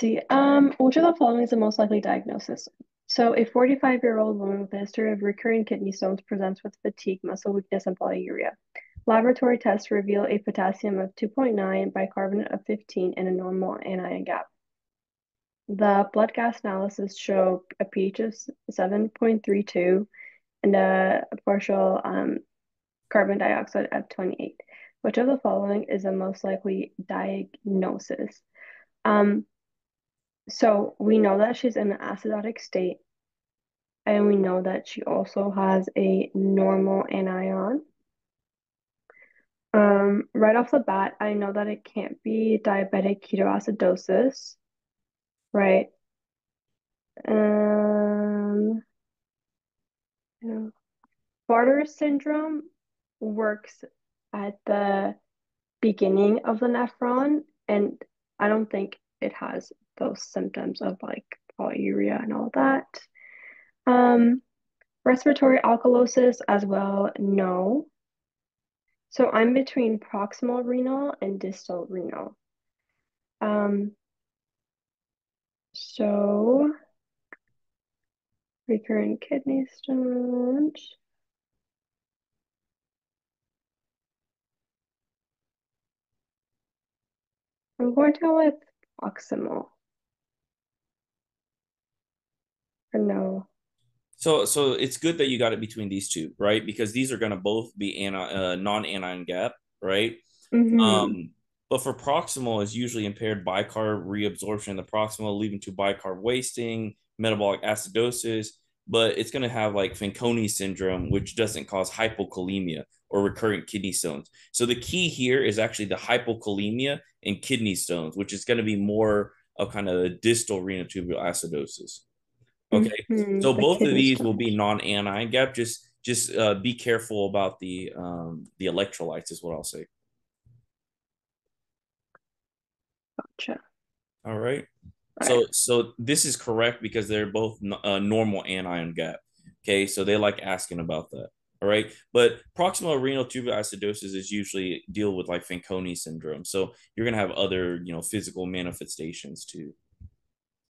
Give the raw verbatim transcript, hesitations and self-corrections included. see. Um, which of the following is the most likely diagnosis? So a forty-five-year-old woman with a history of recurring kidney stones presents with fatigue, muscle weakness, and polyuria. Laboratory tests reveal a potassium of two point nine, bicarbonate of fifteen, and a normal anion gap. The blood gas analysis show a pH of seven point three two and a partial um, carbon dioxide of twenty-eight. Which of the following is the most likely diagnosis? Um, so we know that she's in an acidotic state, and we know that she also has a normal anion. Um, right off the bat, I know that it can't be diabetic ketoacidosis, right? Um, you know, Bartter syndrome works at the beginning of the nephron, and I don't think it has those symptoms of like polyuria and all that. Um, respiratory alkalosis as well, no. So I'm between proximal renal and distal renal. Um, so recurrent kidney stones. I'm going to go with proximal. Or no. So, so it's good that you got it between these two, right? Because these are going to both be an, uh, non-anion gap, right? Mm-hmm. Um, but for proximal, is usually impaired bicarb reabsorption in the proximal, leading to bicarb wasting, metabolic acidosis. But it's going to have like Fanconi syndrome, which doesn't cause hypokalemia or recurrent kidney stones. So the key here is actually the hypokalemia and kidney stones, which is going to be more of kind of a distal renal-tubular acidosis. Okay, mm-hmm. So the both of these will be non-anion gap. Just, just uh, be careful about the um, the electrolytes is what I'll say. Gotcha. All right. All so, right. so this is correct because they're both uh, normal anion gap. Okay, so they like asking about that. All right, but proximal renal tubular acidosis is usually deal with like Fanconi syndrome. So you're gonna have other you know physical manifestations too.